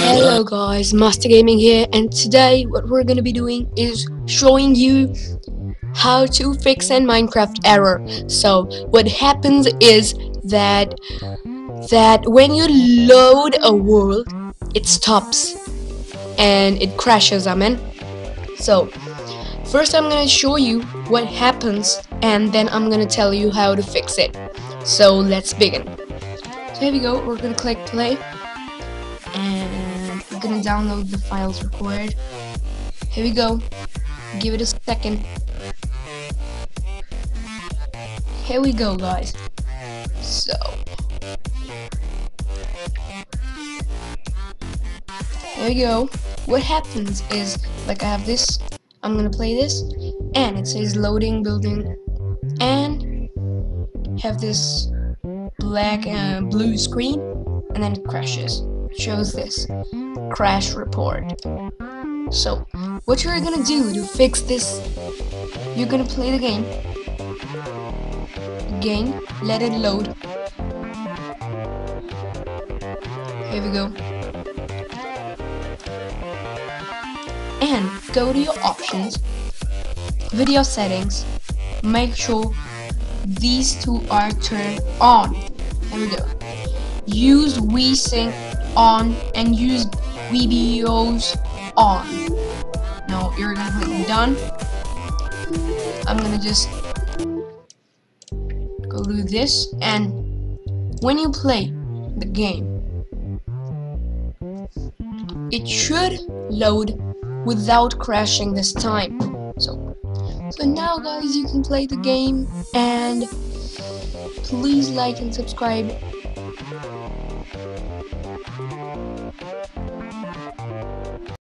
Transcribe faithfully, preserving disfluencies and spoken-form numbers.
Hello guys, Master Gaming here, and today what we're gonna be doing is showing you how to fix an Minecraft error. So what happens is that that when you load a world, it stops and it crashes. Amen. So first I'm gonna show you what happens, and then I'm gonna tell you how to fix it. So let's begin. So here we go, we're gonna click play and we're gonna download the files required. Here we go, give it a second. Here we go guys. So here we go. What happens is, like, I have this, I'm gonna play this, and it says loading building, and have this black and uh, blue screen, and then it crashes. It shows this crash report. So what you're gonna do to fix this, you're gonna play the game again, let it load. Here we go, and go to your options, video settings, make sure these two are turned on. Here we go, use VSync on and use V B Os on. Now you're gonna click done. I'm gonna just go do this, and when you play the game, it should load without crashing this time. So, so now guys, you can play the game, and please like and subscribe.